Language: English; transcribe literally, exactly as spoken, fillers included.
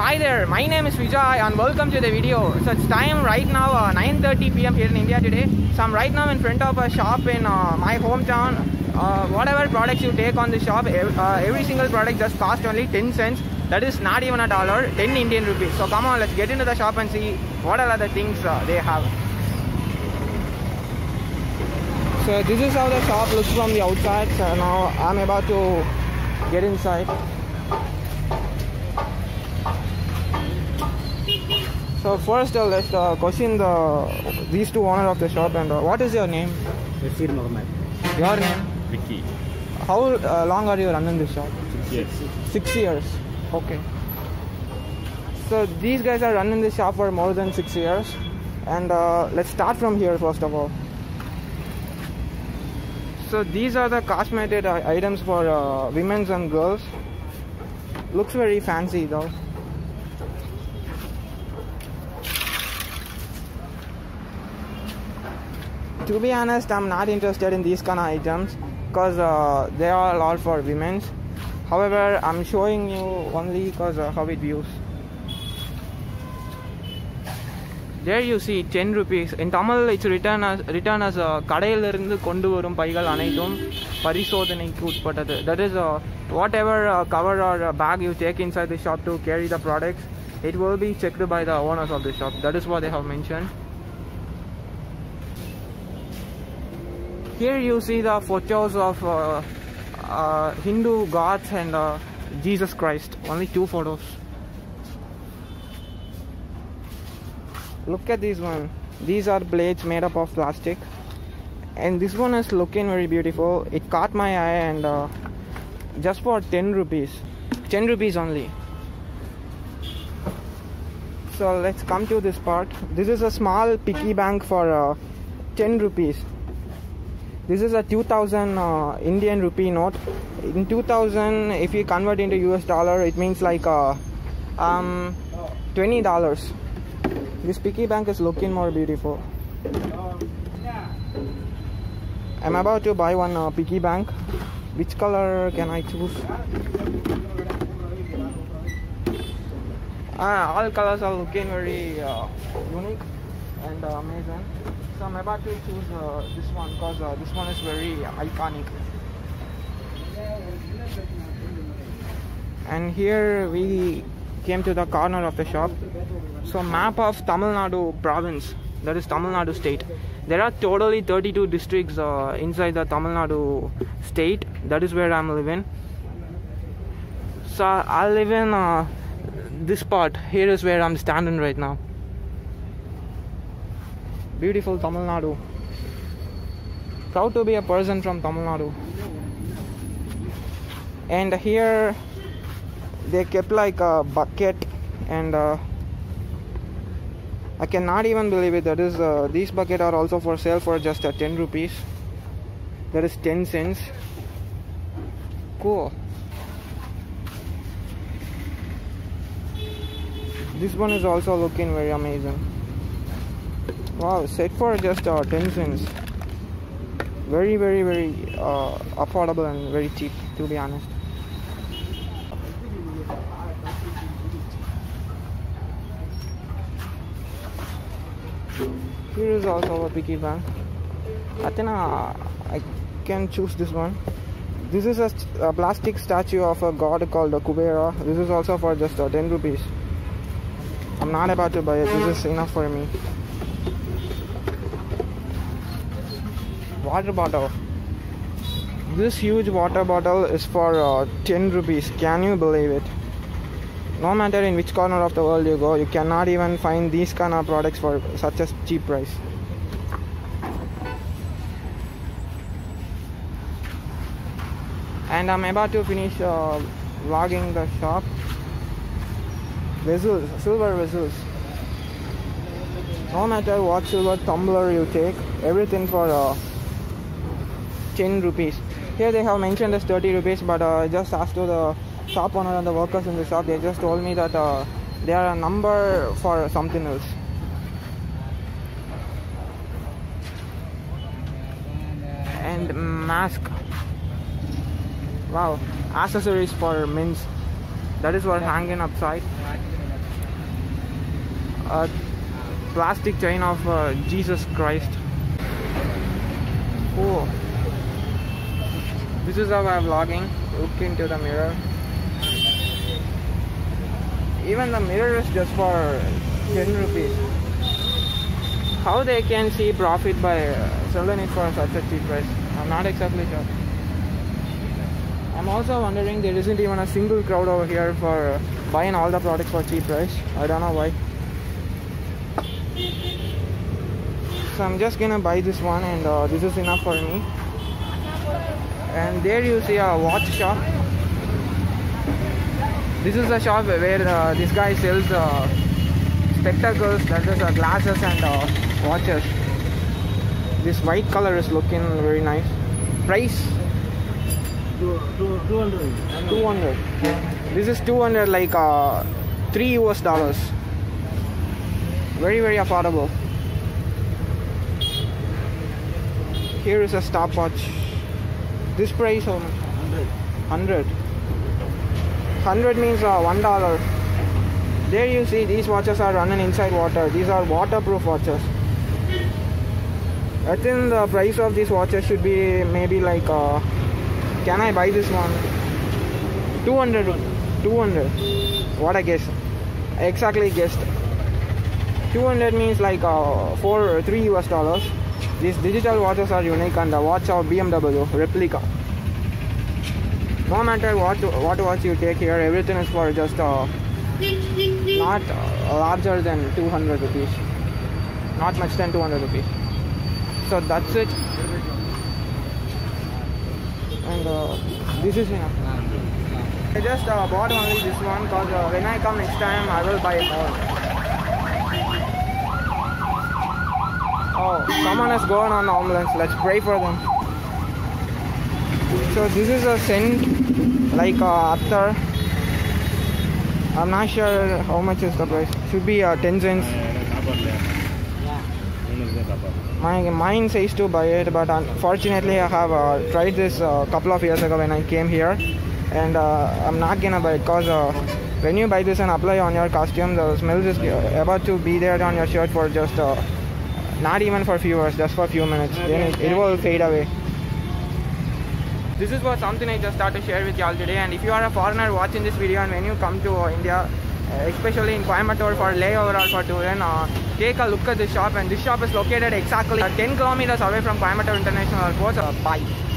Hi there, my name is Vijay and welcome to the video. So it's time right now uh, nine thirty p m here in India today. So I'm right now in front of a shop in uh, my hometown. Uh, whatever products you take on the shop, ev uh, every single product just cost only ten cents. That is not even a dollar, ten Indian rupees. So come on, let's get into the shop and see what are the things uh, they have. So this is how the shop looks from the outside. So now I'm about to get inside. So first uh, let's uh, question the these two owners of the shop. And uh, what is your name? Rafid Mohamed. Your name? Vicky. How uh, long are you running this shop? Six years. Six years. Okay. So these guys are running this shop for more than six years, and uh, let's start from here first of all. So these are the cosmetic uh, items for uh, women's and girls. Looks very fancy though. To be honest, I'm not interested in these kind of items because uh, they are all for women's. However, I'm showing you only because uh, how it views. There you see ten rupees. In Tamil, it's written as written as a Kadaiyilirundu kondu varum paigal anaithum parisodhanaikku utpattadu. That is uh, whatever uh, cover or uh, bag you take inside the shop to carry the products, it will be checked by the owners of the shop. That is what they have mentioned. Here you see the photos of uh, uh, Hindu gods and uh, Jesus Christ. Only two photos. Look at this one. These are blades made up of plastic. And this one is looking very beautiful. It caught my eye and uh, just for ten rupees. ten rupees only. So let's come to this part. This is a small piggy bank for uh, ten rupees. This is a two thousand uh, Indian rupee note. In two thousand, if you convert into U S dollar, it means like uh, um, twenty dollars. This piggy bank is looking more beautiful. I'm about to buy one uh, piggy bank. Which color can I choose? Ah, all colors are looking very uh, unique and uh, amazing. So I'm about to choose uh, this one because uh, this one is very iconic. And here we came to the corner of the shop. So map of Tamil Nadu province, that is Tamil Nadu state. There are totally thirty-two districts uh, inside the Tamil Nadu state. That is where I'm living. So I live in uh, this part. Here is where I'm standing right now. Beautiful Tamil Nadu. Proud to be a person from Tamil Nadu. And here they kept like a bucket, and uh, I cannot even believe it. That is, uh, these buckets are also for sale for just uh, ten rupees. That is ten cents. Cool. This one is also looking very amazing. Wow, set for just uh, ten cents. Very, very, very uh, affordable and very cheap, to be honest. Here is also a piggy bank. I think uh, I can choose this one. This is a, st a plastic statue of a god called uh, Kubera. This is also for just uh, ten rupees. I'm not about to buy it. This is enough for me. Water bottle. This huge water bottle is for uh, ten rupees. Can you believe it? No matter in which corner of the world you go, you cannot even find these kind of products for such a cheap price. And I'm about to finish uh, vlogging the shop. Vessels, silver vessels. No matter what silver tumbler you take, everything for uh, ten rupees. Here they have mentioned as thirty rupees, but uh, I just asked to the shop owner and the workers in the shop. They just told me that uh, they are a number for something else. And mask. Wow, accessories for men's. That is what hanging upside. a plastic chain of uh, Jesus Christ. Oh, this is how I'm vlogging. Look into the mirror. Even the mirror is just for ten rupees. How they can see profit by uh, selling it for such a cheap price? I'm not exactly sure. I'm also wondering there isn't even a single crowd over here for uh, buying all the products for cheap price. I don't know why. So I'm just gonna buy this one, and uh, this is enough for me. And there you see a watch shop. This is a shop where uh, this guy sells uh, spectacles, that is uh, glasses and uh, watches. This white color is looking very nice. Price? two hundred. This is two hundred, like uh, three U S dollars. Very, very affordable. Here is a stopwatch. This price how much? one hundred. one hundred means uh, one dollar. There you see these watches are running inside water. These are waterproof watches. I think the price of these watches should be maybe like, uh, can I buy this one? two hundred. two hundred. What a guess. I exactly guessed. two hundred means like uh, four or three U S dollars. These digital watches are unique, and the watch of B M W replica. No matter what what watch you take here, everything is for just uh, not uh, larger than two hundred rupees, not much than two hundred rupees. So that's it, and uh, this is enough. I just uh, bought only this one because uh, when I come next time I will buy more. Oh, someone has gone on the ambulance. Let's pray for them. So this is a scent, like a attar. I'm not sure how much is the price. Should be uh, ten cents. My mind says to buy it, but unfortunately I have uh, tried this a uh, couple of years ago when I came here, and uh, I'm not gonna buy it because uh, when you buy this and apply on your costume, the smell is about to be there on your shirt for just. Uh, Not even for few hours, just for few minutes. Then it, it will fade away. This is what something I just thought to share with y'all today. And if you are a foreigner watching this video, and when you come to uh, India, uh, especially in Coimbatore for layover or for tour, then uh, take a look at this shop. And this shop is located exactly ten kilometers away from Coimbatore International Airport. Uh, bye.